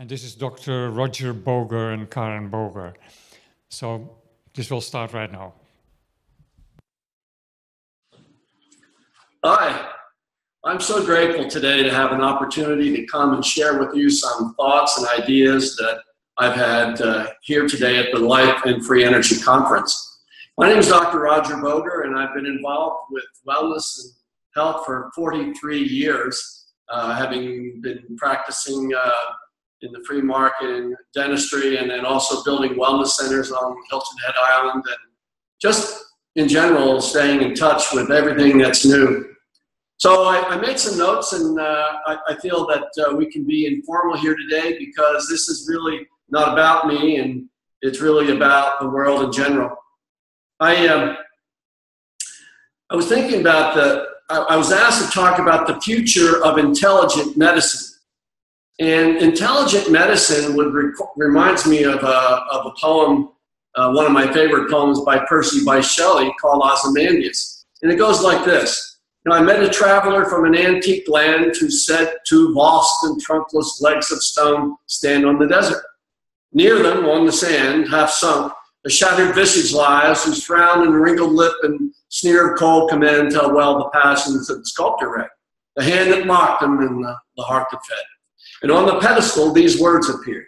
And this is Dr. Roger Boger and Karen Boger. So this will start right now. Hi, I'm so grateful today to have an opportunity to come and share with you some thoughts and ideas that I've had here today at the Life and Free Energy Conference. My name is Dr. Roger Boger, and I've been involved with wellness and health for 43 years, having been practicing in the free market in dentistry, and then also building wellness centers on Hilton Head Island, and just in general staying in touch with everything that's new. So I made some notes, and I feel that we can be informal here today because this is really not about me, and it's really about the world in general. I was thinking about I was asked to talk about the future of intelligent medicine. And intelligent medicine reminds me of a poem, one of my favorite poems by Percy Bysshe Shelley called Ozymandias. And it goes like this. You know, I met a traveler from an antique land who said two vast and trunkless legs of stone stand on the desert. Near them, on the sand, half sunk, a shattered visage lies whose frown and wrinkled lip and sneer of cold command tell well the passions that the sculptor read, the hand that mocked him and the heart that fed. And on the pedestal, these words appeared.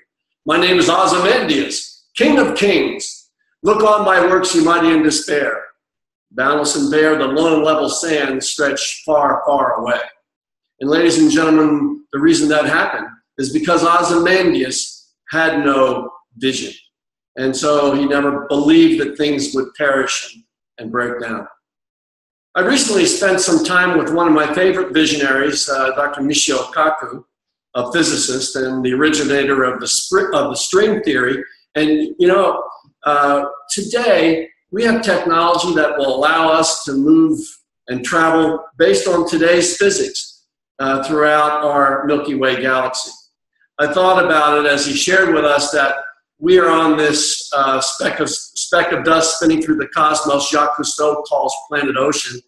My name is Ozymandias, King of Kings. Look on my works, you mighty in despair. Boundless and bare, the lone level sands stretch far, far away. And ladies and gentlemen, the reason that happened is because Ozymandias had no vision. And so he never believed that things would perish and break down. I recently spent some time with one of my favorite visionaries, Dr. Michio Kaku, a physicist and the originator of the string theory. And you know, today we have technology that will allow us to move and travel based on today's physics throughout our Milky Way galaxy. I thought about it as he shared with us that we are on this speck of dust spinning through the cosmos Jacques Cousteau calls planet ocean,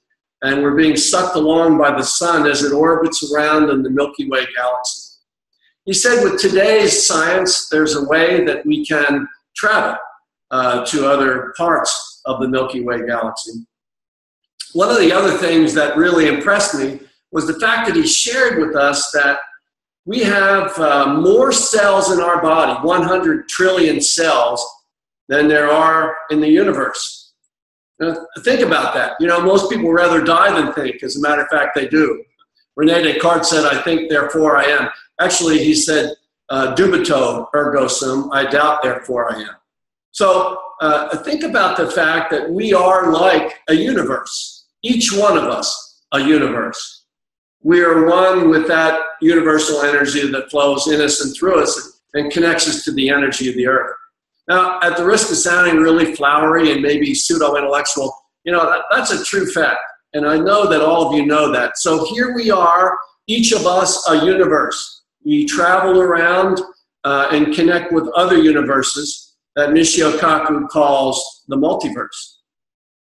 and we're being sucked along by the sun as it orbits around in the Milky Way galaxy. He said with today's science, there's a way that we can travel to other parts of the Milky Way galaxy. One of the other things that really impressed me was the fact that he shared with us that we have more cells in our body, 100 trillion cells, than there are in the universe. Now, think about that. You know, most people rather die than think. As a matter of fact, they do. René Descartes said, I think, therefore I am. Actually, he said, dubito ergo sum, I doubt, therefore I am. So think about the fact that we are like a universe, each one of us a universe. We are one with that universal energy that flows in us and through us and connects us to the energy of the earth. Now, at the risk of sounding really flowery and maybe pseudo-intellectual, you know, that's a true fact. And I know that all of you know that. So here we are, each of us a universe. We travel around and connect with other universes that Michio Kaku calls the multiverse.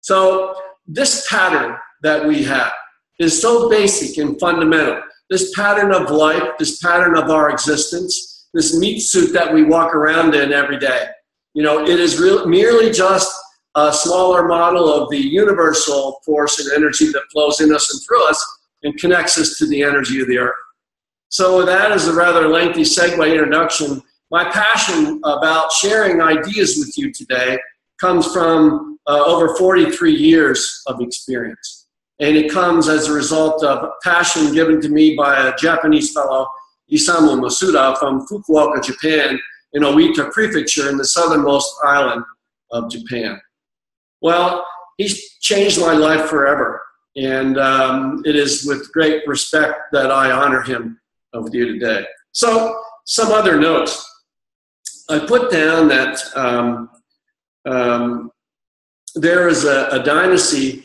So this pattern that we have is so basic and fundamental. This pattern of life, this pattern of our existence, this meat suit that we walk around in every day, you know, it is merely just a smaller model of the universal force and energy that flows in us and through us and connects us to the energy of the earth. So that is a rather lengthy segue introduction. My passion about sharing ideas with you today comes from over 43 years of experience. And it comes as a result of passion given to me by a Japanese fellow, Isamu Masuda, from Fukuoka, Japan, in Oita Prefecture in the southernmost island of Japan. Well, he's changed my life forever. And it is with great respect that I honor him with you today. So, some other notes. I put down that there is a dynasty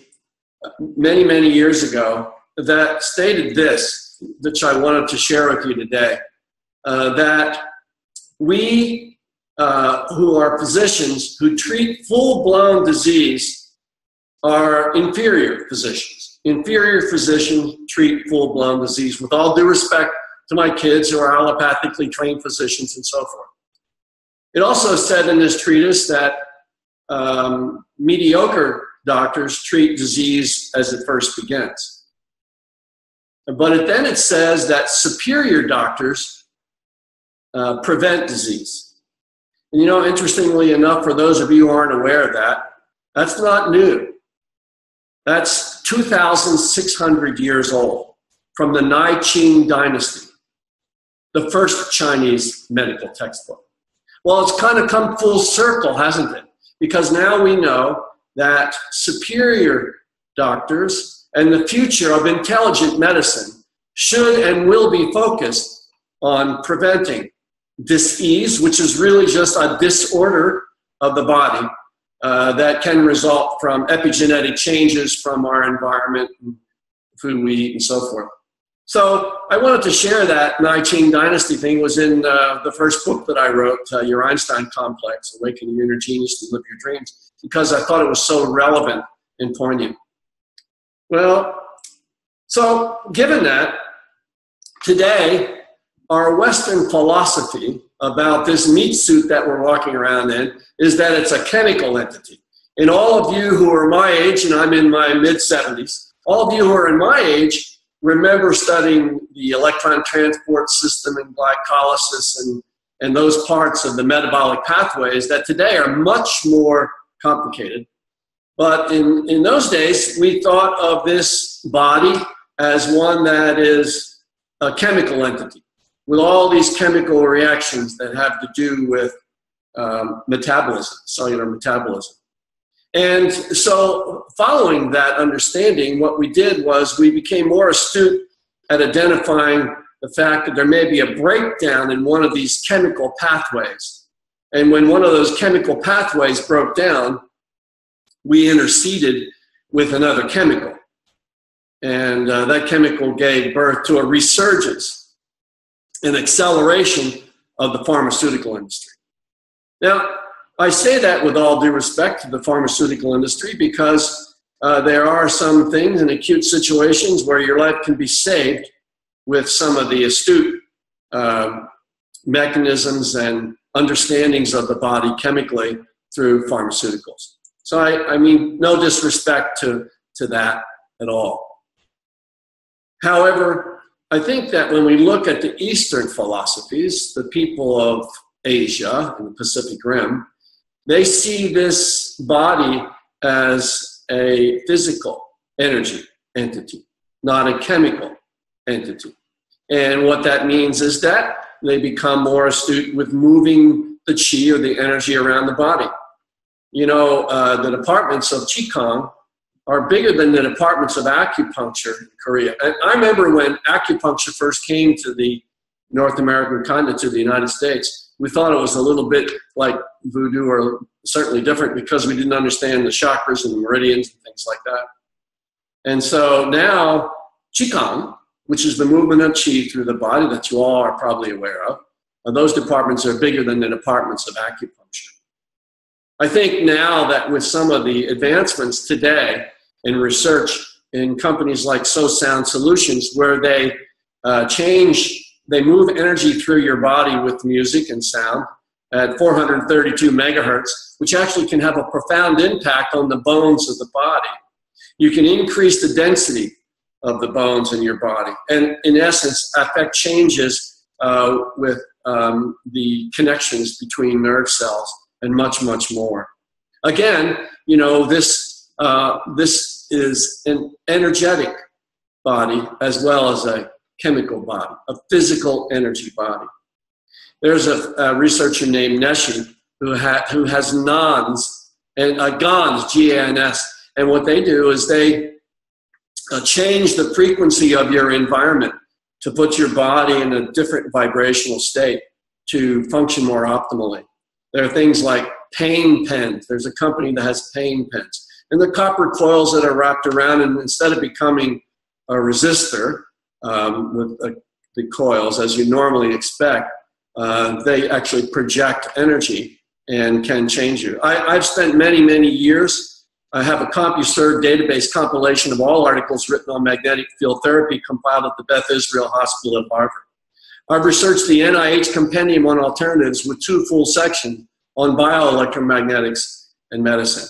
many, many years ago that stated this, which I wanted to share with you today, that we who are physicians who treat full-blown disease are inferior physicians. Inferior physicians treat full-blown disease. With all due respect to my kids who are allopathically trained physicians and so forth. It also said in this treatise that mediocre doctors treat disease as it first begins. But then it says that superior doctors prevent disease. And you know, interestingly enough, for those of you who aren't aware of that, that's not new. That's 2,600 years old, from the Nei Jing dynasty, the first Chinese medical textbook. Well, it's kind of come full circle, hasn't it? Because now we know that superior doctors and the future of intelligent medicine should and will be focused on preventing disease, which is really just a disorder of the body that can result from epigenetic changes from our environment, food we eat, and so forth. So I wanted to share that Nei Jing dynasty thing. Was in the first book that I wrote, Your Einstein Complex, Awaken Your Inner Genius to Live Your Dreams, because I thought it was so relevant and poignant. Well, so given that, today our Western philosophy about this meat suit that we're walking around in is that it's a chemical entity. And all of you who are my age, and I'm in my mid-70s, all of you who are in my age remember studying the electron transport system and glycolysis and those parts of the metabolic pathways that today are much more complicated. But in those days, we thought of this body as one that is a chemical entity with all these chemical reactions that have to do with metabolism, cellular metabolism. And so following that understanding, what we did was we became more astute at identifying the fact that there may be a breakdown in one of these chemical pathways. And when one of those chemical pathways broke down, we interceded with another chemical. And that chemical gave birth to a resurgence, an acceleration of the pharmaceutical industry. Now, I say that with all due respect to the pharmaceutical industry, because there are some things in acute situations where your life can be saved with some of the astute mechanisms and understandings of the body chemically through pharmaceuticals. So I mean, no disrespect to that at all. However, I think that when we look at the Eastern philosophies, the people of Asia and the Pacific Rim, they see this body as a physical energy entity, not a chemical entity. And what that means is that they become more astute with moving the qi or the energy around the body. You know, the departments of Qigong are bigger than the departments of acupuncture in Korea. And I remember when acupuncture first came to the North American continent, to the United States, we thought it was a little bit like voodoo, or certainly different, because we didn't understand the chakras and the meridians and things like that. And so now Qigong, which is the movement of qi through the body that you all are probably aware of, those departments are bigger than the departments of acupuncture. I think now that with some of the advancements today in research in companies like So Sound Solutions, where they they move energy through your body with music and sound at 432 megahertz, which actually can have a profound impact on the bones of the body. You can increase the density of the bones in your body and, in essence, affect changes with the connections between nerve cells and much, much more. Again, you know, this is an energetic body as well as a chemical body, a physical energy body. There's a researcher named Neshi who has nans and GANs, G-A-N-S, and what they do is they change the frequency of your environment to put your body in a different vibrational state to function more optimally. There are things like pain pens. There's a company that has pain pens. And the copper coils that are wrapped around, and instead of becoming a resistor, with the coils, as you normally expect, they actually project energy and can change you. I've spent many, many years. I have a CompuServe database compilation of all articles written on magnetic field therapy compiled at the Beth Israel Hospital at Harvard. I've researched the NIH Compendium on Alternatives with two full sections on bioelectromagnetics and medicine.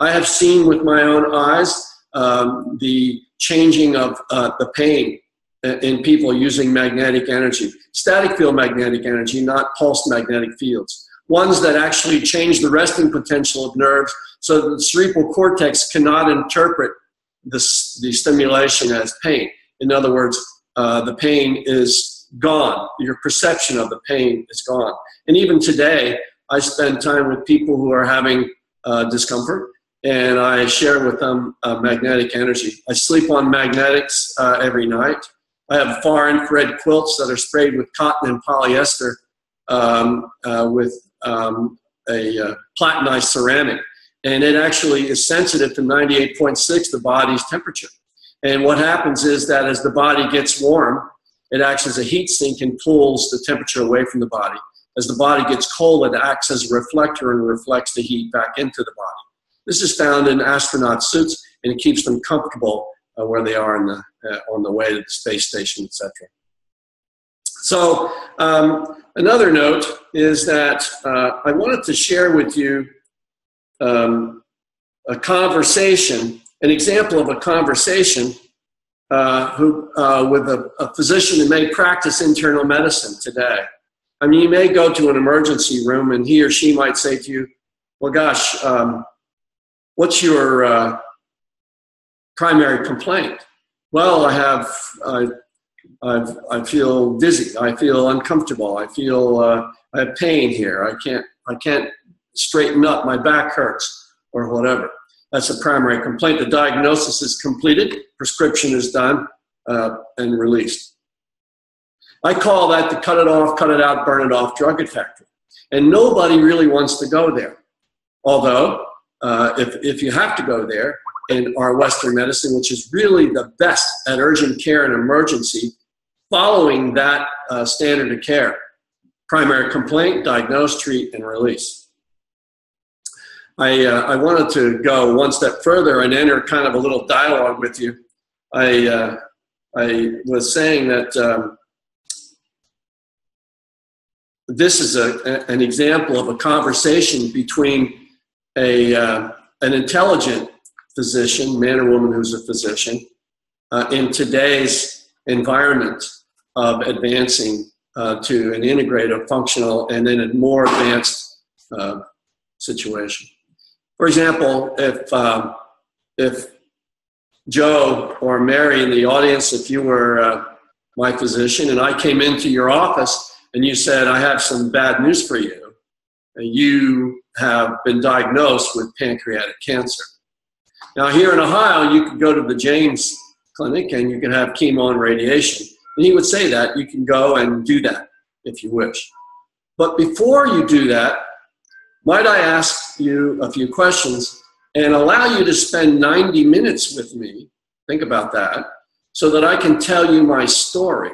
I have seen with my own eyes the changing of the pain in people using magnetic energy, static field magnetic energy, not pulsed magnetic fields. Ones that actually change the resting potential of nerves so that the cerebral cortex cannot interpret the stimulation as pain. In other words, the pain is gone. Your perception of the pain is gone. And even today, I spend time with people who are having discomfort, and I share with them magnetic energy. I sleep on magnetics every night. I have far infrared quilts that are sprayed with cotton and polyester with a platinized ceramic. And it actually is sensitive to 98.6, the body's temperature. And what happens is that as the body gets warm, it acts as a heat sink and pulls the temperature away from the body. As the body gets cold, it acts as a reflector and reflects the heat back into the body. This is found in astronaut suits, and it keeps them comfortable where they are in the, on the way to the space station, etc. So another note is that I wanted to share with you a conversation, an example of a conversation with a physician who may practice internal medicine today. I mean, you may go to an emergency room and he or she might say to you, well, gosh, what's your primary complaint? Well, I feel dizzy. I feel uncomfortable. I feel I have pain here. I can't straighten up. My back hurts, or whatever. That's a primary complaint. The diagnosis is completed. Prescription is done and released. I call that the cut it off, cut it out, burn it off drug factory. And nobody really wants to go there. Although, if you have to go there, in our Western medicine, which is really the best at urgent care and emergency, following that standard of care. Primary complaint, diagnose, treat, and release. I wanted to go one step further and enter kind of a little dialogue with you. I was saying that this is an example of a conversation between an intelligent physician, man or woman who's a physician, in today's environment of advancing to an integrative, functional, and then a more advanced situation. For example, if Joe or Mary in the audience, if you were my physician and I came into your office and you said, I have some bad news for you, you have been diagnosed with pancreatic cancer. Now, here in Ohio, you could go to the James Clinic and you can have chemo and radiation. And he would say that you can go and do that if you wish. But before you do that, might I ask you a few questions and allow you to spend 90 minutes with me, think about that, so that I can tell you my story.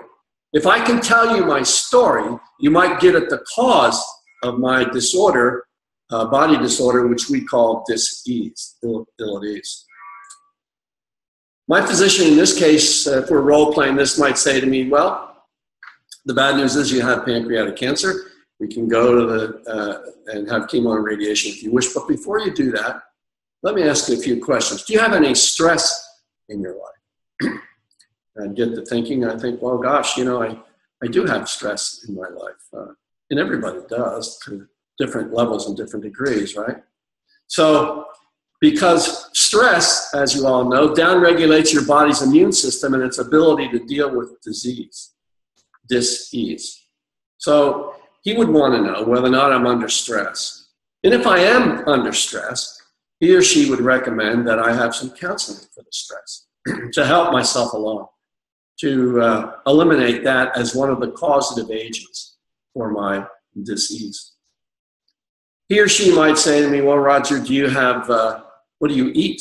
If I can tell you my story, you might get at the cause of my disorder, body disorder, which we call dis-ease, ill-at-ease. My physician in this case, if we're role-playing this, might say to me, well, the bad news is you have pancreatic cancer. We can go to the, and have chemo and radiation if you wish. But before you do that, let me ask you a few questions. Do you have any stress in your life? I get to thinking, I think, well, gosh, you know, I do have stress in my life. And everybody does, too. Different levels and different degrees, right? So, because stress, as you all know, downregulates your body's immune system and its ability to deal with disease, dis-ease. So, he would want to know whether or not I'm under stress. And if I am under stress, he or she would recommend that I have some counseling for the stress to help myself along, to eliminate that as one of the causative agents for my disease. He or she might say to me, well, Roger, do you have, what do you eat?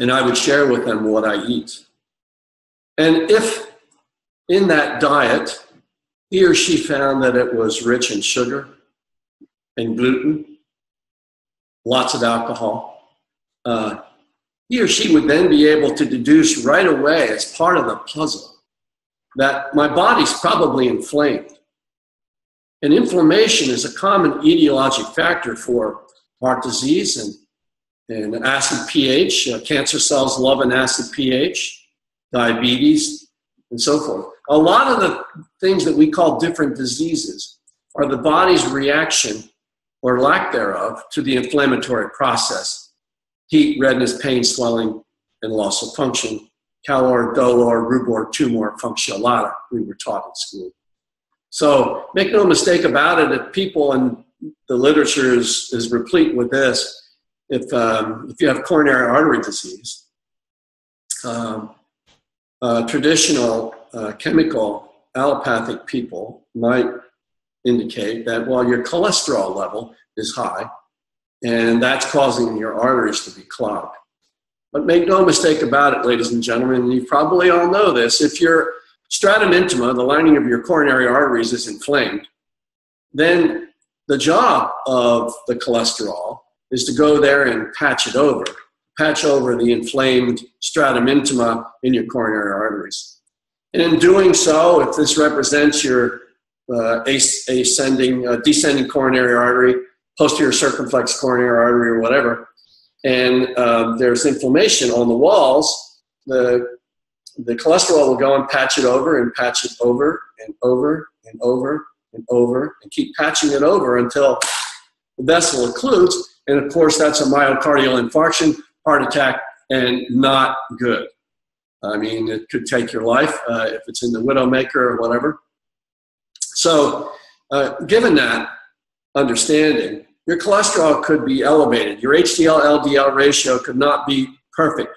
And I would share with them what I eat. And if in that diet, he or she found that it was rich in sugar and gluten, lots of alcohol, he or she would then be able to deduce right away as part of the puzzle that my body's probably inflamed. And inflammation is a common etiologic factor for heart disease and acid pH. Cancer cells love an acid pH, diabetes, and so forth. A lot of the things that we call different diseases are the body's reaction or lack thereof to the inflammatory process: heat, redness, pain, swelling, and loss of function. Calor, dolor, rubor, tumor, functiolata, we were taught in school. So make no mistake about it, if people, and the literature is replete with this, if you have coronary artery disease, traditional chemical allopathic people might indicate that, well, your cholesterol level is high, and that's causing your arteries to be clogged. But make no mistake about it, ladies and gentlemen, and you probably all know this, if your stratum intima, the lining of your coronary arteries, is inflamed, then the job of the cholesterol is to go there and patch over the inflamed stratum intima in your coronary arteries. And in doing so, if this represents your descending coronary artery, posterior circumflex coronary artery, or whatever, and there's inflammation on the walls, the cholesterol will go and patch it over and over and over and over and keep patching it over until the vessel occludes. And of course, that's a myocardial infarction, heart attack, and not good. I mean, it could take your life if it's in the widowmaker or whatever. So given that understanding, your cholesterol could be elevated. Your HDL-LDL ratio could not be perfect.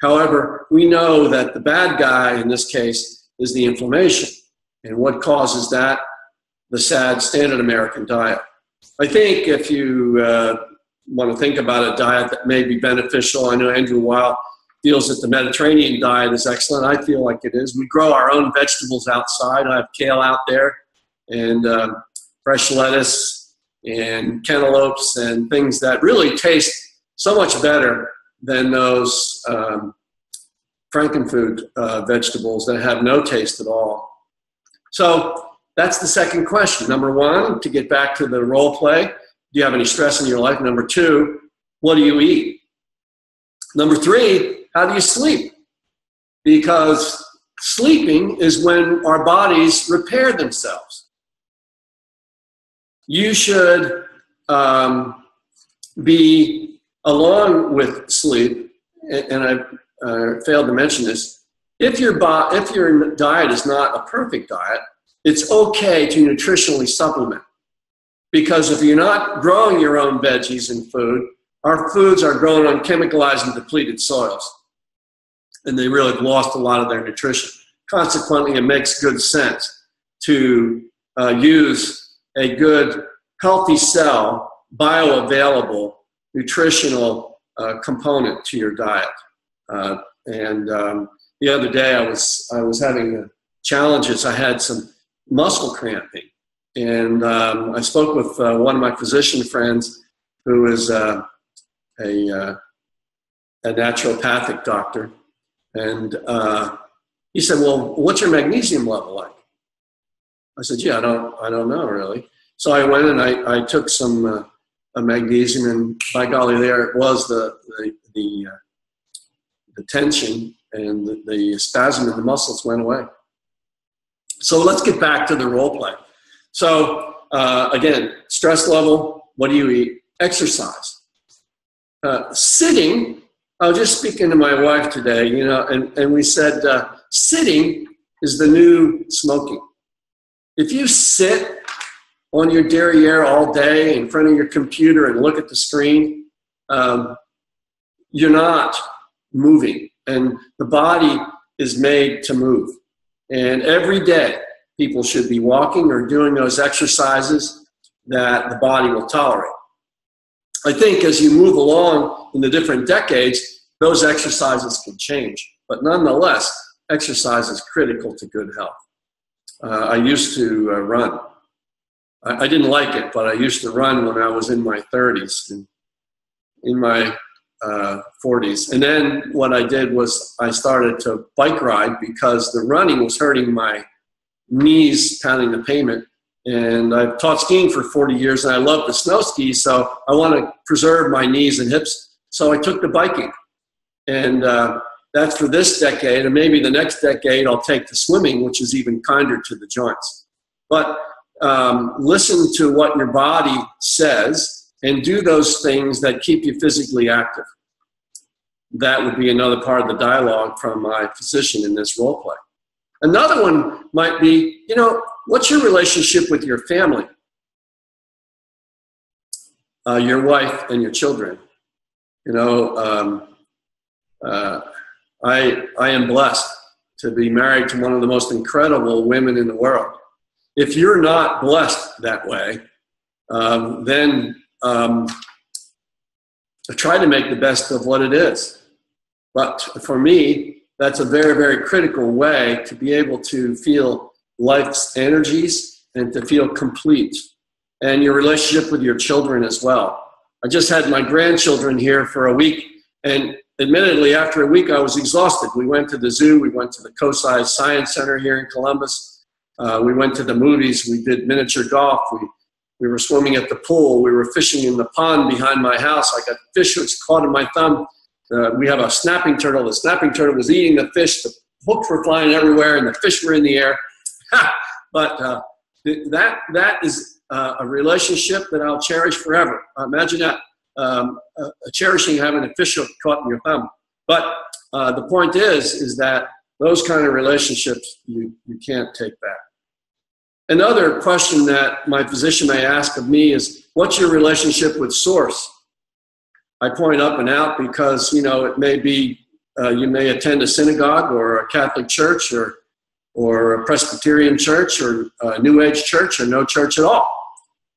However, we know that the bad guy in this case is the inflammation. And what causes that? The sad standard American diet. I think if you want to think about a diet that may be beneficial, I know Andrew Weil feels that the Mediterranean diet is excellent. I feel like it is. We grow our own vegetables outside. I have kale out there and fresh lettuce and cantaloupes and things that really taste so much better than those frankenfood vegetables that have no taste at all. So that's the second question. Number one, to get back to the role play, do you have any stress in your life? Number two, what do you eat? Number three, how do you sleep? Because sleeping is when our bodies repair themselves. You should be, along with sleep, and I failed to mention this, if your diet is not a perfect diet, it's okay to nutritionally supplement. Because if you're not growing your own veggies and food, our foods are grown on chemicalized and depleted soils. And they really have lost a lot of their nutrition. Consequently, it makes good sense to use a good, healthy cell, bioavailable, nutritional component to your diet. The other day I was having challenges. I had some muscle cramping. And I spoke with one of my physician friends who is a naturopathic doctor. And he said, well, what's your magnesium level like? I said, yeah, I don't know really. So I went and I took some magnesium, and by golly, there it was, the tension and the spasm in the muscles went away. So let's get back to the role play. So again, stress level, what do you eat? Exercise. Sitting, I was just speaking to my wife today, you know, and we said sitting is the new smoking. If you sit on your derriere all day in front of your computer and look at the screen, you're not moving. And the body is made to move. And every day, people should be walking or doing those exercises that the body will tolerate. I think as you move along in the different decades, those exercises can change. But nonetheless, exercise is critical to good health. I used to run. I didn't like it, but I used to run when I was in my 30s. And in my 40s. And then what I did was I started to bike ride because the running was hurting my knees, pounding the pavement. And I've taught skiing for 40 years, and I love to snow ski, so I want to preserve my knees and hips. So I took to biking. And that's for this decade, and maybe the next decade I'll take to swimming, which is even kinder to the joints. But listen to what your body says and do those things that keep you physically active. That would be another part of the dialogue from my physician in this role play. Another one might be, you know, what's your relationship with your family, your wife and your children? You know, I am blessed to be married to one of the most incredible women in the world. If you're not blessed that way, then try to make the best of what it is. But for me, that's a very, very critical way to be able to feel life's energies and to feel complete. And your relationship with your children as well. I just had my grandchildren here for a week, and admittedly, after a week, I was exhausted. We went to the zoo. We went to the Cosi Science Center here in Columbus. We went to the movies. We did miniature golf. We were swimming at the pool. We were fishing in the pond behind my house. I got fish which caught in my thumb. We have a snapping turtle. The snapping turtle was eating the fish. The hooks were flying everywhere, and the fish were in the air. But that is a relationship that I'll cherish forever. Imagine that. Cherishing having a fish hook caught in your thumb. But the point is that those kind of relationships, you can't take back. Another question that my physician may ask of me is, what's your relationship with source? I point up and out because, you know, it may be, you may attend a synagogue or a Catholic church or a Presbyterian church or a New Age church or no church at all.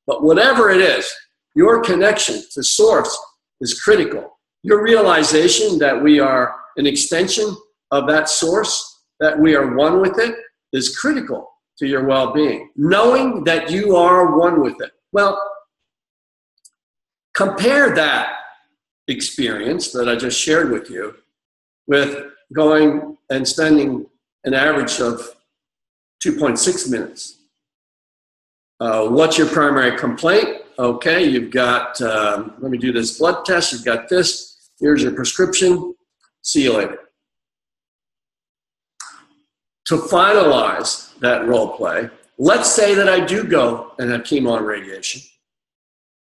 But whatever it is, your connection to source is critical. Your realization that we are an extension of that source, that we are one with it, is critical to your well-being. Knowing that you are one with it. Well, compare that experience that I just shared with you with going and spending an average of 2.6 minutes. What's your primary complaint? Okay, you've got, let me do this blood test, you've got this, here's your prescription, see you later. To finalize that role play, let's say that I do go and have chemo and radiation,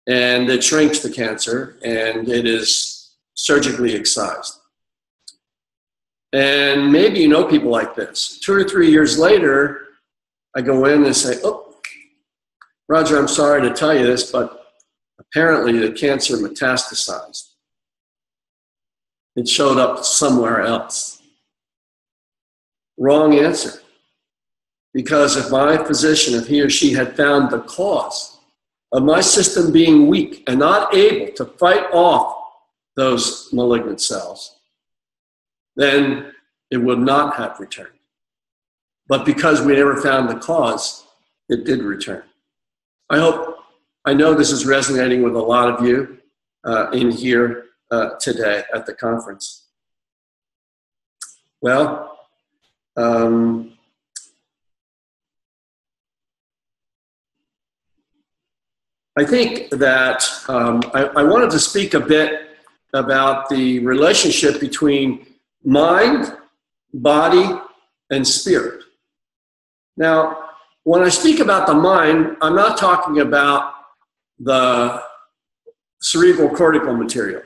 and it shrinks the cancer, and it is surgically excised. And maybe you know people like this. 2 or 3 years later, I go in and say, oh, Roger, I'm sorry to tell you this, but apparently the cancer metastasized. It showed up somewhere else. Wrong answer. Because if my physician, if he or she had found the cause of my system being weak and not able to fight off those malignant cells, then it would not have returned. But because we never found the cause, it did return. I hope, I know this is resonating with a lot of you in here today at the conference. Well, I think that I wanted to speak a bit about the relationship between mind, body, and spirit. Now, when I speak about the mind, I'm not talking about the cerebral cortical material,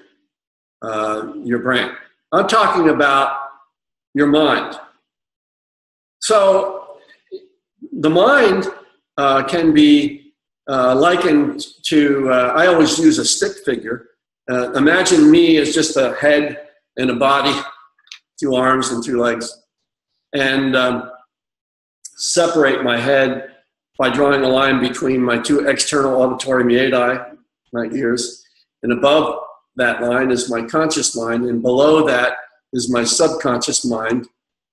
your brain. I'm talking about your mind. So the mind can be likened to, I always use a stick figure. Imagine me as just a head and a body, 2 arms and 2 legs. And separate my head by drawing a line between my 2 external auditory meatii, my ears, and above that line is my conscious mind, and below that is my subconscious mind,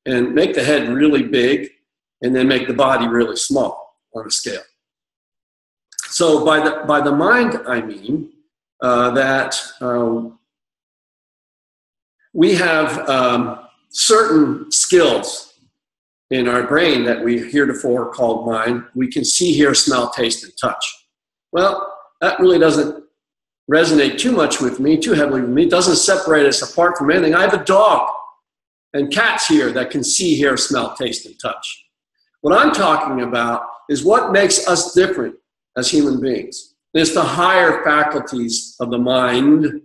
and make the head really big, and then make the body really small on a scale. So by the mind, I mean that we have certain skills in our brain that we heretofore called mind. We can see, hear, smell, taste, and touch. Well, that really doesn't resonate too much with me, too heavily with me. It doesn't separate us apart from anything. I have a dog and cats here that can see, hear, smell, taste, and touch. What I'm talking about is what makes us different as human beings. It's the higher faculties of the mind: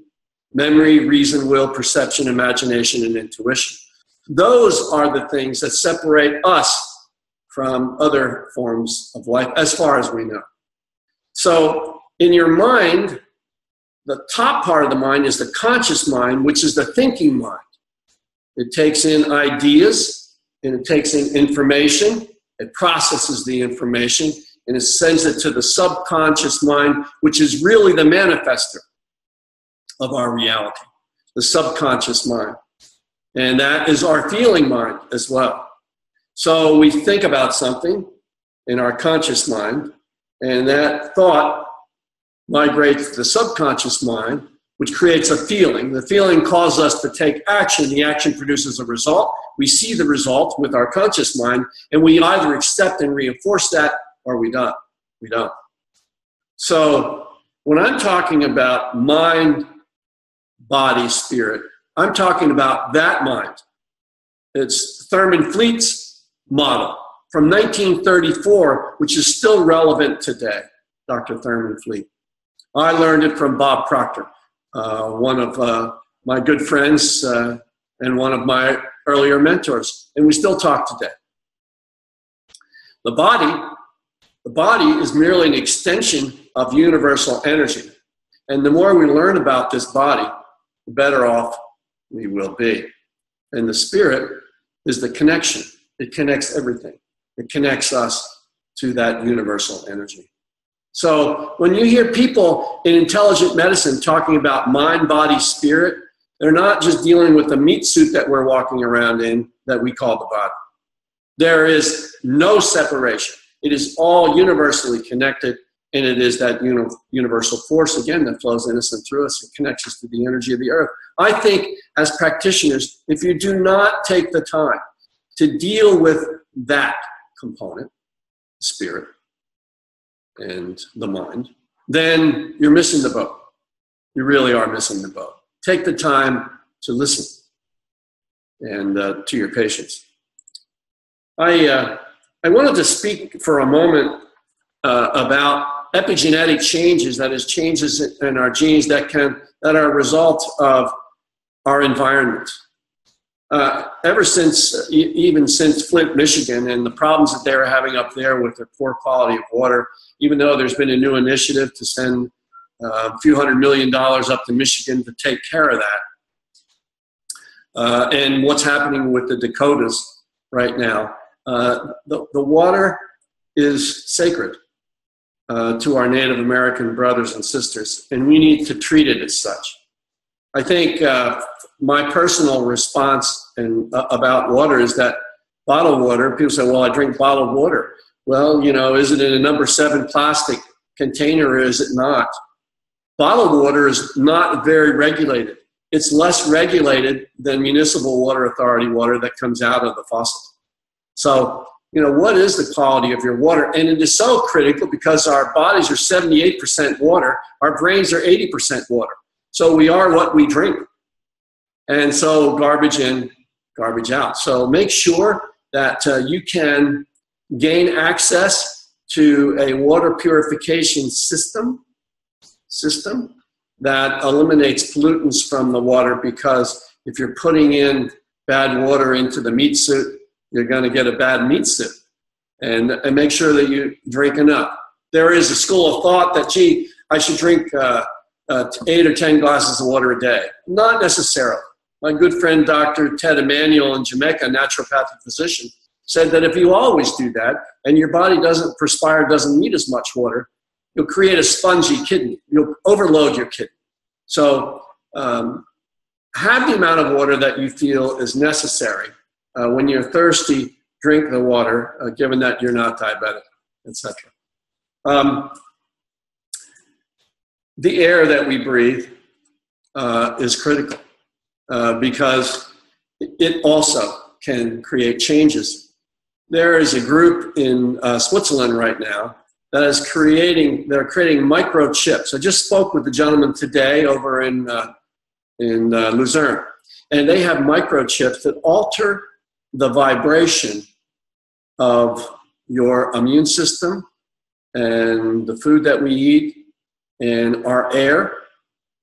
memory, reason, will, perception, imagination, and intuition. Those are the things that separate us from other forms of life, as far as we know. So in your mind, the top part of the mind is the conscious mind, which is the thinking mind. It takes in ideas, and it takes in information, it processes the information, and it sends it to the subconscious mind, which is really the manifester of our reality, the subconscious mind. And that is our feeling mind as well. So we think about something in our conscious mind, and that thought migrates to the subconscious mind, which creates a feeling. The feeling causes us to take action. The action produces a result. We see the result with our conscious mind, and we either accept and reinforce that, or we don't. We don't. So when I'm talking about mind, body, spirit, I'm talking about that mind. It's Thurman Fleet's model from 1934, which is still relevant today, Dr. Thurman Fleet. I learned it from Bob Proctor, one of my good friends and one of my earlier mentors, and we still talk today. The body is merely an extension of universal energy, and the more we learn about this body, the better off we will be. And the spirit is the connection. It connects everything. It connects us to that universal energy. So when you hear people in intelligent medicine talking about mind, body, spirit, they're not just dealing with the meat suit that we're walking around in that we call the body. There is no separation. It is all universally connected, and it is that universal force, again, that flows in us and through us and connects us to the energy of the earth. I think as practitioners, if you do not take the time to deal with that component, spirit, and the mind, then you're missing the boat. You really are missing the boat. Take the time to listen and to your patients. I wanted to speak for a moment about epigenetic changes, that is, changes in our genes that are a result of our environment. Ever since, even since Flint, Michigan, and the problems that they were having up there with the poor quality of water, even though there's been a new initiative to send a few $100 million up to Michigan to take care of that, and what's happening with the Dakotas right now, the water is sacred to our Native American brothers and sisters, and we need to treat it as such. I think my personal response about water is that bottled water, people say, well, I drink bottled water. Well, you know, is it in a number 7 plastic container or is it not? Bottled water is not very regulated. It's less regulated than municipal water authority water that comes out of the faucet. So, you know, what is the quality of your water? And it is so critical because our bodies are 78% water. Our brains are 80% water. So we are what we drink. And so garbage in, garbage out. So make sure that you can gain access to a water purification system that eliminates pollutants from the water, because if you're putting in bad water into the meat suit, you're going to get a bad meat suit. And make sure that you drink enough. There is a school of thought that, gee, I should drink 8 or 10 glasses of water a day. Not necessarily. My good friend Dr. Ted Emanuel in Jamaica, a naturopathic physician, said that if you always do that and your body doesn't perspire, doesn't need as much water, you'll create a spongy kidney. You'll overload your kidney. So have the amount of water that you feel is necessary. When you're thirsty, drink the water, given that you're not diabetic, etc. The air that we breathe is critical. because it also can create changes. There is a group in Switzerland right now that is creating, they're creating microchips. I just spoke with the gentleman today over in Luzerne, and they have microchips that alter the vibration of your immune system and the food that we eat and our air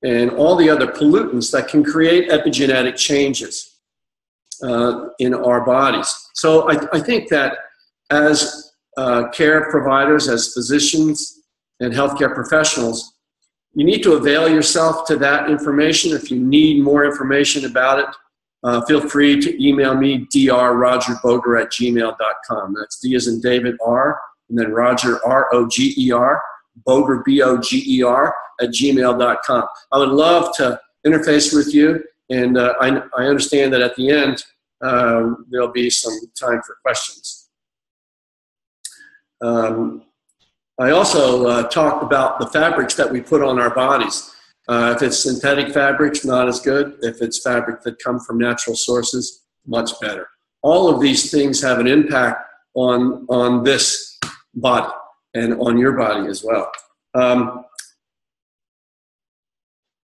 and all the other pollutants that can create epigenetic changes in our bodies. So I think that as care providers, as physicians and healthcare professionals, you need to avail yourself to that information. If you need more information about it, feel free to email me, drrogerboger@gmail.com. That's D as in David, R, and then Roger, R-O-G-E-R, Boger, B-O-G-E-R, @gmail.com. I would love to interface with you, and I understand that at the end, there'll be some time for questions. I also talked about the fabrics that we put on our bodies. If it's synthetic fabrics, not as good. If it's fabric that come from natural sources, much better. All of these things have an impact on this body and on your body as well.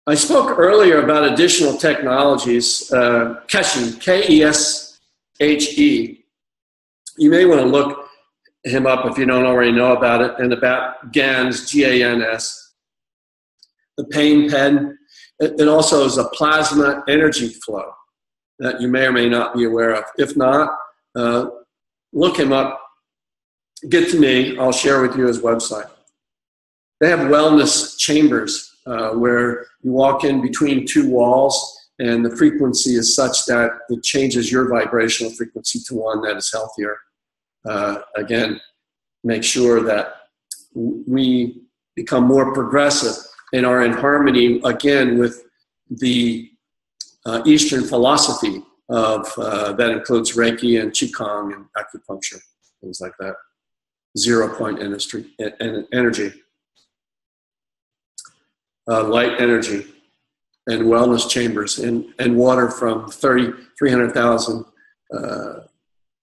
I spoke earlier about additional technologies, Keshe, K-E-S-H-E. You may want to look him up if you don't already know about it, and about GANS, G-A-N-S, the pain pen. It also is a plasma energy flow that you may or may not be aware of. If not, look him up, get to me, I'll share with you his website. They have wellness chambers where you walk in between two walls, and the frequency is such that it changes your vibrational frequency to one that is healthier. Again, make sure that we become more progressive and are in harmony, again, with the Eastern philosophy of that includes Reiki and Qigong and acupuncture, things like that, zero-point energy. Light energy and wellness chambers and water from 300,000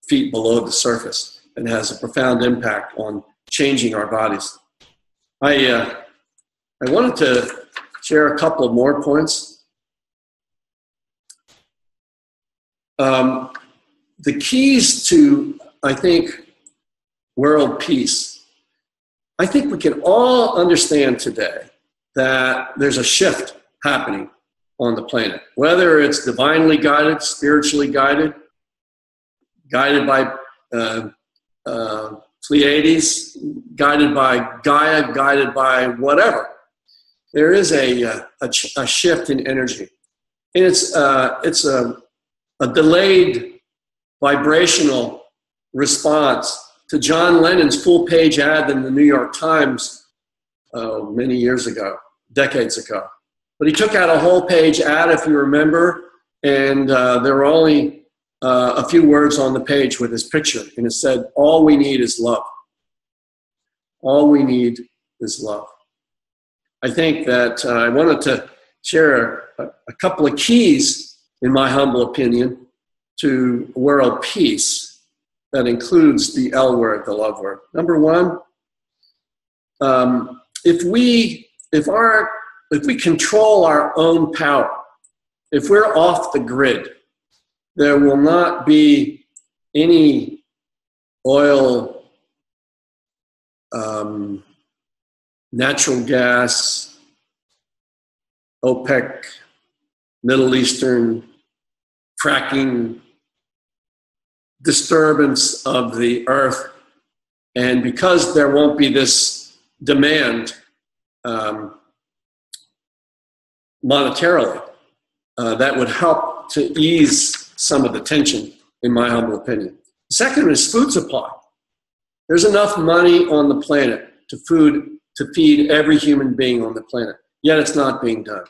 feet below the surface, and has a profound impact on changing our bodies. I wanted to share a couple of more points. The keys to, I think, world peace. I think we can all understand today that there's a shift happening on the planet, whether it's divinely guided, spiritually guided, guided by Pleiades, guided by Gaia, guided by whatever. There is a shift in energy. And it's a delayed vibrational response to John Lennon's full-page ad in the New York Times many years ago, decades ago. But he took out a whole page ad, if you remember, and there were only a few words on the page with his picture, and it said, all we need is love. All we need is love. I think that I wanted to share a couple of keys, in my humble opinion, to world peace that includes the L word, the love word. Number one, if we control our own power, if we're off the grid, there will not be any oil, natural gas, OPEC, Middle Eastern fracking, disturbance of the earth. And because there won't be this demand monetarily, that would help to ease some of the tension, in my humble opinion. Second is food supply. There's enough money on the planet to feed every human being on the planet, yet it's not being done.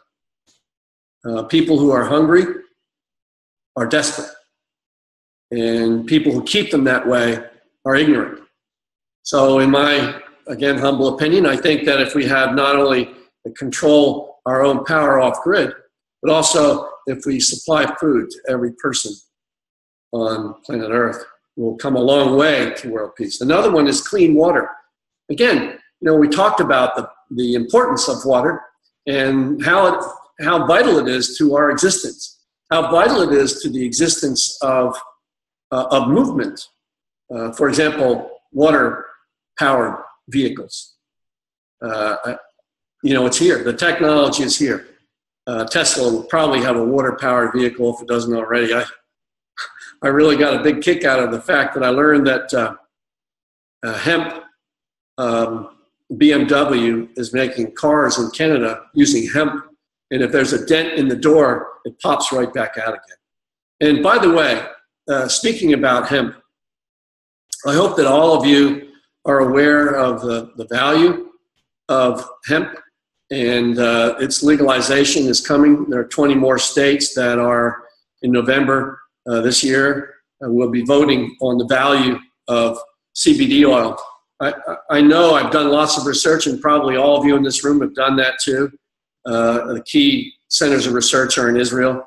People who are hungry are desperate, and people who keep them that way are ignorant. So in my, again, humble opinion, I think that if we have not only the control our own power off-grid, but also if we supply food to every person on planet Earth, we'll come a long way to world peace. Another one is clean water. Again, you know, we talked about the importance of water and how vital it is to our existence, how vital it is to the existence of movement. For example, water-powered vehicles. You know, it's here. The technology is here. Tesla will probably have a water-powered vehicle if it doesn't already. I really got a big kick out of the fact that I learned that hemp, BMW is making cars in Canada using hemp, and if there's a dent in the door, it pops right back out again. And by the way, speaking about hemp, I hope that all of you are aware of the value of hemp, and its legalization is coming. There are 20 more states that are in November this year. We'll be voting on the value of CBD oil. I know I've done lots of research, and probably all of you in this room have done that too. The key centers of research are in Israel.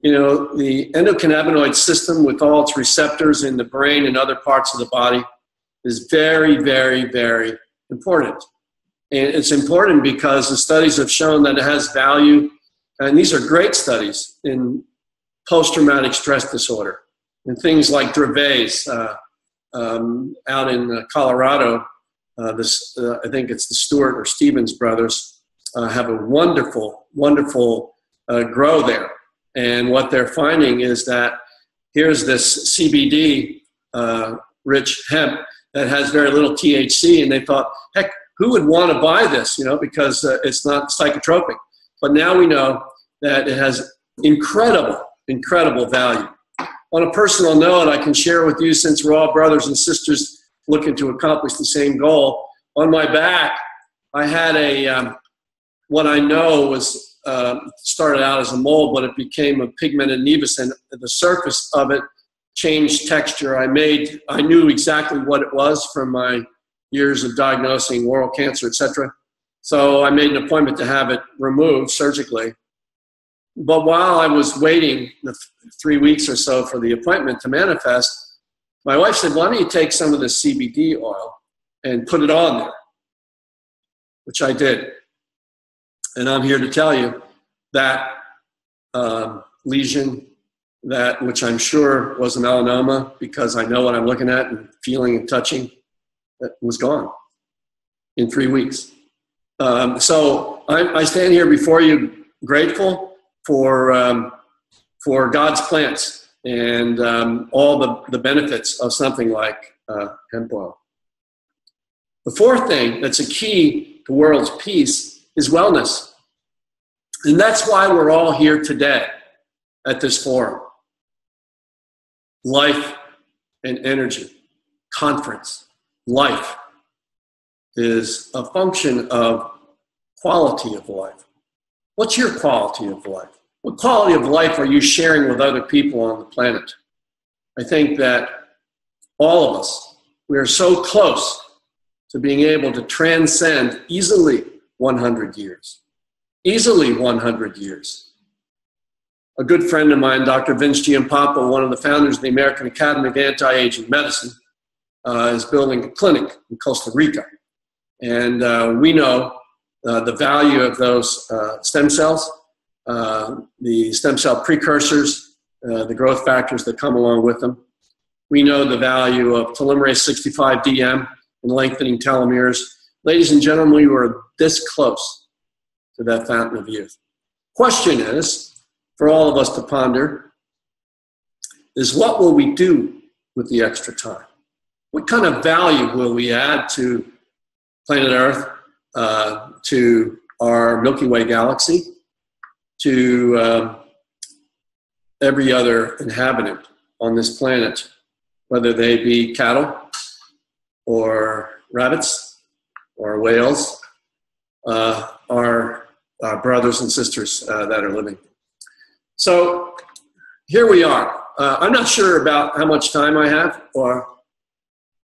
You know, the endocannabinoid system with all its receptors in the brain and other parts of the body is very, very, very important. And it's important because the studies have shown that it has value, and these are great studies in post-traumatic stress disorder and things like Dravet's, out in Colorado, I think it's the Stewart or Stevens brothers, have a wonderful, wonderful grow there. And what they're finding is that here's this CBD rich hemp that has very little THC, and they thought, heck, who would want to buy this, you know, because it's not psychotropic. But now we know that it has incredible, incredible value. On a personal note, I can share with you, since we're all brothers and sisters looking to accomplish the same goal, on my back, I had a, what I know was, started out as a mole, but it became a pigmented nevus, and the surface of it changed texture. I knew exactly what it was from my years of diagnosing oral cancer, etc. So I made an appointment to have it removed surgically. But while I was waiting the 3 weeks or so for the appointment to manifest, my wife said, why don't you take some of this CBD oil and put it on there, which I did. And I'm here to tell you that lesion, that which I'm sure was a melanoma, because I know what I'm looking at and feeling and touching, that was gone in 3 weeks. So I stand here before you grateful for God's plants and all the benefits of something like hemp oil. The fourth thing that's a key to world's peace is wellness. And that's why we're all here today at this forum. Life and energy conference. Life is a function of quality of life. What's your quality of life? What quality of life are you sharing with other people on the planet? I think that all of us, we are so close to being able to transcend easily 100 years. Easily 100 years. A good friend of mine, Dr. Vince Giampapa, one of the founders of the American Academy of Anti-Aging Medicine, is building a clinic in Costa Rica. And we know the value of those stem cells, the stem cell precursors, the growth factors that come along with them. We know the value of telomerase 65-DM and lengthening telomeres. Ladies and gentlemen, we were this close to that fountain of youth. Question is, for all of us to ponder, is what will we do with the extra time? What kind of value will we add to planet Earth? To our Milky Way galaxy, to every other inhabitant on this planet, whether they be cattle or rabbits or whales, our brothers and sisters that are living. So here we are. I'm not sure about how much time I have, or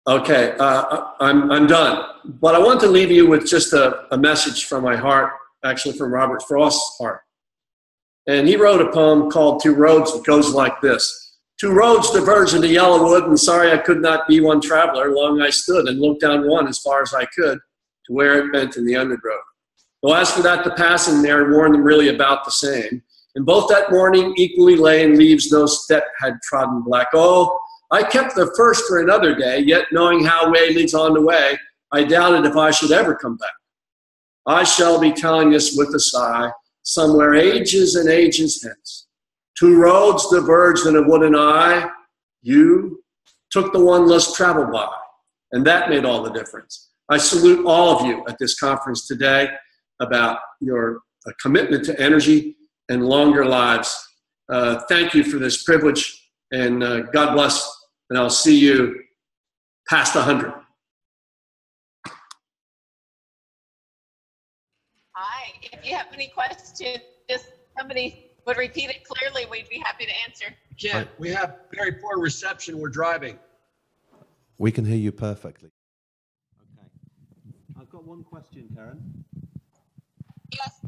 okay, I'm done. But I want to leave you with just a message from my heart, actually from Robert Frost's heart. And he wrote a poem called Two Roads that goes like this. Two roads diverge into Yellowwood, and sorry I could not be one traveler. Long I stood and looked down one as far as I could to where it bent in the undergrowth. Though as for that, the passing there warned them really about the same. And both that morning equally lay in leaves no step had trodden black. Oh, I kept the first for another day, yet knowing how way leads on the way, I doubted if I should ever come back. I shall be telling this with a sigh, somewhere ages and ages hence. Two roads diverged in a wooden eye. You took the one less traveled by, and that made all the difference. I salute all of you at this conference today about your commitment to energy and longer lives. Thank you for this privilege, and God bless, and I'll see you past 100. Hi, if you have any questions, just somebody would repeat it clearly, we'd be happy to answer. Yeah, we have very poor reception, we're driving. We can hear you perfectly. Okay, I've got one question, Karen. Yes.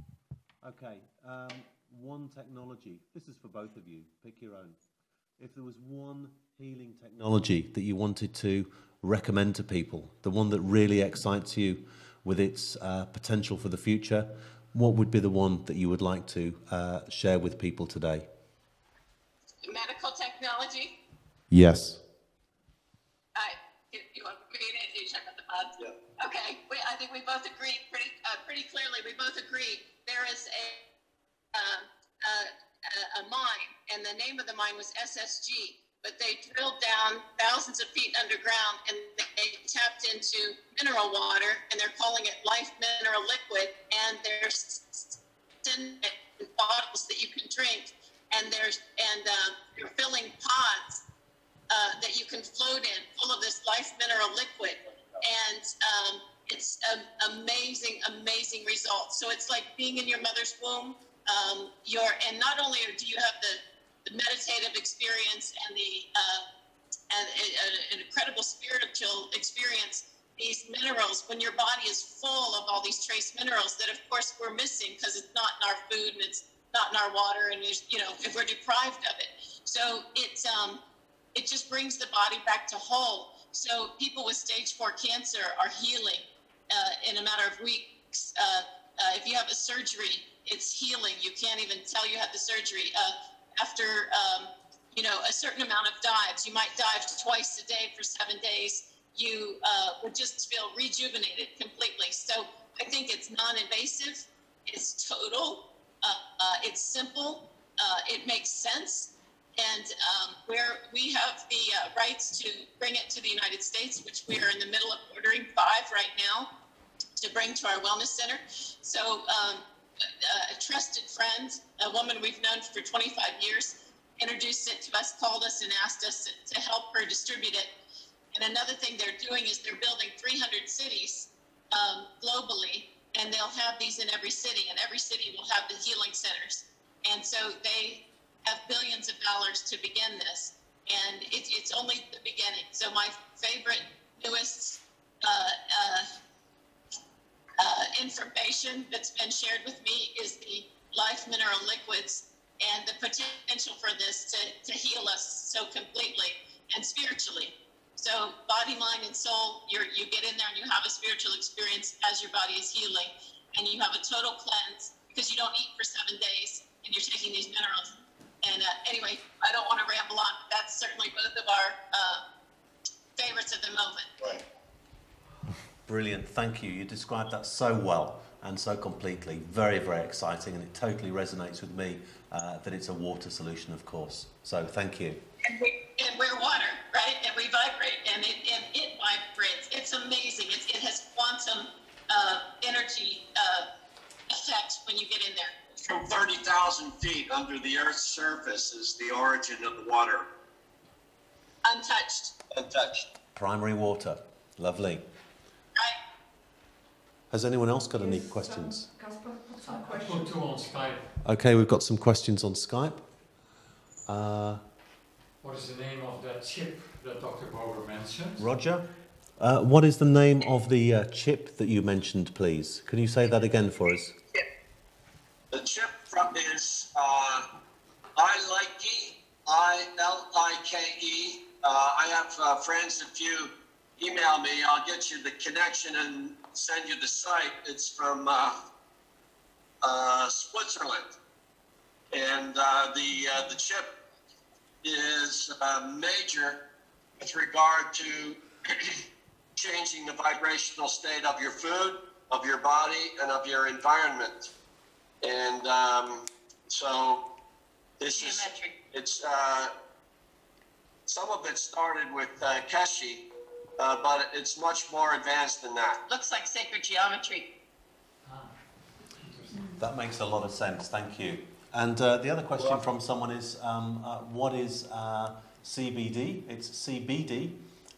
Okay, one technology, this is for both of you, pick your own. If there was one healing technology that you wanted to recommend to people, the one that really excites you with its potential for the future, what would be the one that you would like to share with people today? Medical technology? Yes. You want me to check out the pods? Yeah. Okay, I think we both agreed pretty clearly. We both agreed there is a mine, and the name of the mine was SSG, but they drilled down thousands of feet underground and they tapped into mineral water, and they're calling it life mineral liquid, and there's bottles that you can drink, and they're filling pods that you can float in full of this life mineral liquid, and it's amazing results. So it's like being in your mother's womb. And not only do you have the meditative experience and an incredible spiritual experience, these minerals, when your body is full of all these trace minerals that, of course, we're missing because it's not in our food and it's not in our water, and you know, if we're deprived of it. So it just brings the body back to whole. So people with stage 4 cancer are healing in a matter of weeks. If you have a surgery, it's healing. You can't even tell you had the surgery. After you know, a certain amount of dives, you might dive twice a day for 7 days. You would just feel rejuvenated completely. So I think it's non-invasive. It's total. It's simple. It makes sense. And where we have the rights to bring it to the United States, which we are in the middle of ordering 5 right now to bring to our wellness center. So. A trusted friend, a woman we've known for 25 years, introduced it to us, called us and asked us to help her distribute it. And another thing they're doing is they're building 300 cities globally, and they'll have these in every city, and every city will have the healing centers. And so they have billions of dollars to begin this, and it's only the beginning. So my favorite, newest information that's been shared with me is the life mineral liquids and the potential for this to heal us so completely and spiritually. So body, mind, and soul, you get in there and you have a spiritual experience as your body is healing, and you have a total cleanse because you don't eat for 7 days and you're taking these minerals. And anyway, I don't want to ramble on, but that's certainly both of our favorites at the moment. Right. Brilliant, thank you. You described that so well and so completely. Very, very exciting, and it totally resonates with me that it's a water solution, of course. So thank you. And we're water, right? And we vibrate, and it vibrates. It's amazing. It has quantum energy effects when you get in there. From 30,000 feet under the Earth's surface is the origin of the water. Untouched. Untouched. Primary water. Lovely. Right. Has anyone else got any questions? Some questions. Two on Skype. Okay, we've got some questions on Skype. What is the name of that chip that Dr. Boger mentioned? Roger, what is the name of the chip that you mentioned, please? Can you say that again for us? Yeah. The chip from is iLike, I-L-I-K-E. I have friends, if you email me, I'll get you the connection and send you the site. It's from Switzerland. And the chip is major with regard to changing the vibrational state of your food, of your body, and of your environment. And so this geometric. It's some of it started with Keshe, but it's much more advanced than that. Looks like sacred geometry. That makes a lot of sense. Thank you. And the other question from someone is, what is CBD? It's CBD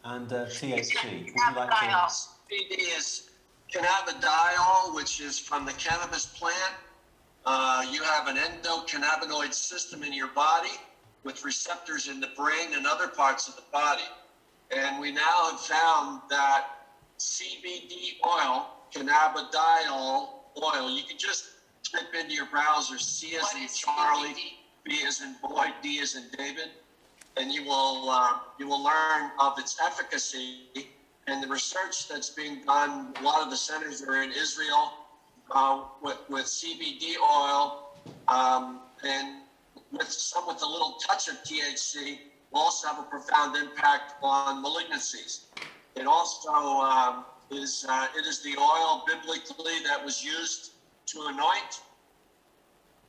and THC. Would you like to... CBD is cannabidiol, which is from the cannabis plant. You have an endocannabinoid system in your body with receptors in the brain and other parts of the body. And we now have found that CBD oil, cannabidiol oil, you can just type into your browser, C as in Charlie, B as in Boyd, D as in David, and you will learn of its efficacy and the research that's being done. A lot of the centers are in Israel with CBD oil, and with some with a little touch of THC will also have a profound impact on malignancies. It also is the oil biblically that was used to anoint,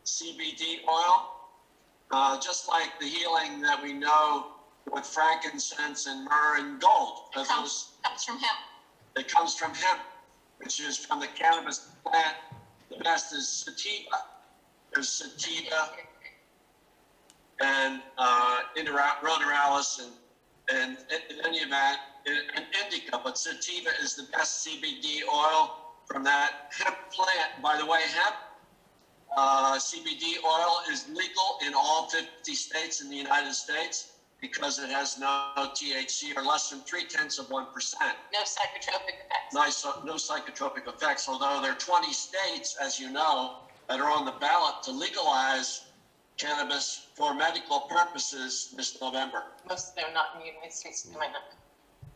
CBD oil, just like the healing that we know with frankincense and myrrh and gold. It comes from hemp. It comes from hemp, which is from the cannabis plant. The best is sativa. There's sativa and rhoderalis and in any event, and indica, but sativa is the best CBD oil from that hemp plant. By the way, hemp CBD oil is legal in all 50 states in the United States because it has no THC or less than 0.3%. No psychotropic effects. No psychotropic effects, although there are 20 states, as you know, that are on the ballot to legalize cannabis for medical purposes this November. Most of them are not in the United States.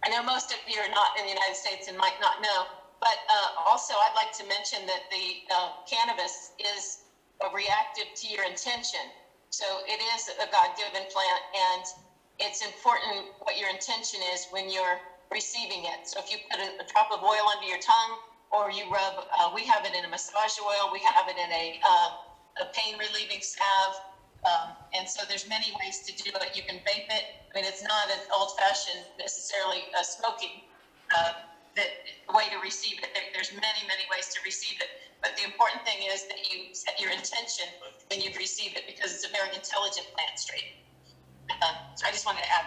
I know most of you are not in the United States and might not know. But also, I'd like to mention that the cannabis is reactive to your intention. So it is a God-given plant, and it's important what your intention is when you're receiving it. So if you put a drop of oil under your tongue, or you rub, we have it in a massage oil, we have it in a pain-relieving salve, and so there's many ways to do it. You can vape it. I mean, it's not an old-fashioned, necessarily smoking the way to receive it. There's many, many ways to receive it. But the important thing is that you set your intention when you receive it, because it's a very intelligent plant strain. So I just wanted to add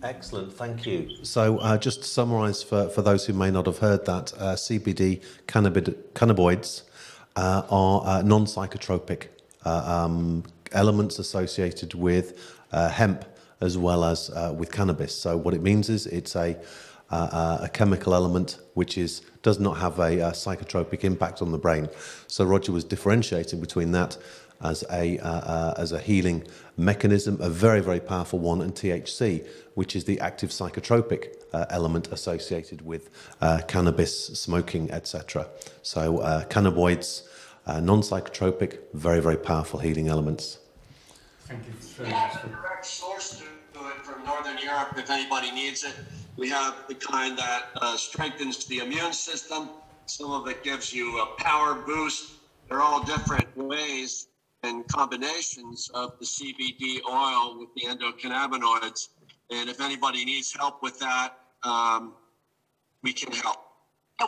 that. Excellent, thank you. So just to summarize for those who may not have heard that, CBD cannabinoids are non-psychotropic elements associated with hemp as well as with cannabis. So what it means is it's a chemical element which does not have a psychotropic impact on the brain. So Roger was differentiating between that as a healing mechanism, a very, very powerful one, and THC, which is the active psychotropic element associated with cannabis, smoking, etc. So cannabinoids, non-psychotropic, very, very powerful healing elements. Thank you very much. A direct source to it from Northern Europe if anybody needs it. We have the kind that strengthens the immune system. Some of it gives you a power boost. They're all different ways and combinations of the CBD oil with the endocannabinoids. And if anybody needs help with that, we can help.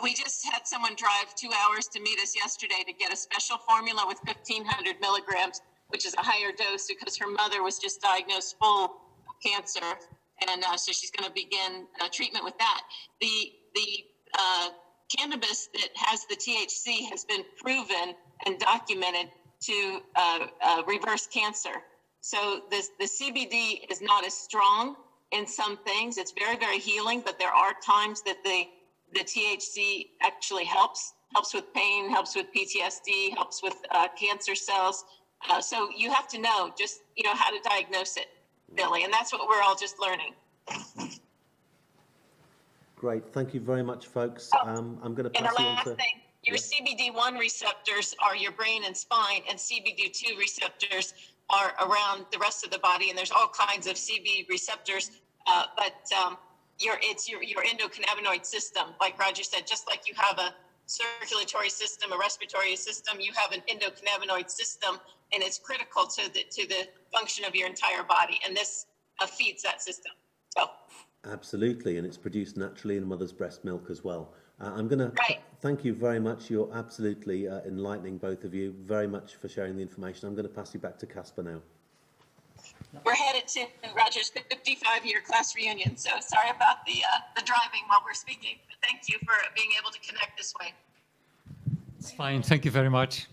We just had someone drive 2 hours to meet us yesterday to get a special formula with 1,500 milligrams, which is a higher dose because her mother was just diagnosed full of cancer. And so she's going to begin treatment with that. The cannabis that has the THC has been proven and documented to reverse cancer. So the CBD is not as strong in some things. It's very, very healing, but there are times that the THC actually helps. helps with pain, helps with PTSD, helps with cancer cells. So you have to know just, you know, how to diagnose it, really. And that's what we're all just learning. Great. Thank you very much, folks. I'm going to pass you on to... thing. Your CBD1 receptors are your brain and spine, and CBD2 receptors are around the rest of the body. And there's all kinds of CB receptors, but it's your endocannabinoid system. Like Roger said, just like you have a circulatory system, a respiratory system, you have an endocannabinoid system, and it's critical to the function of your entire body. And this feeds that system. So. Absolutely. And it's produced naturally in mother's breast milk as well. I'm going to thank you very much. You're absolutely enlightening, both of you, very much for sharing the information. I'm going to pass you back to Casper now. We're headed to Roger's 55-year class reunion, so sorry about the driving while we're speaking. But thank you for being able to connect this way. It's fine. Thank you very much.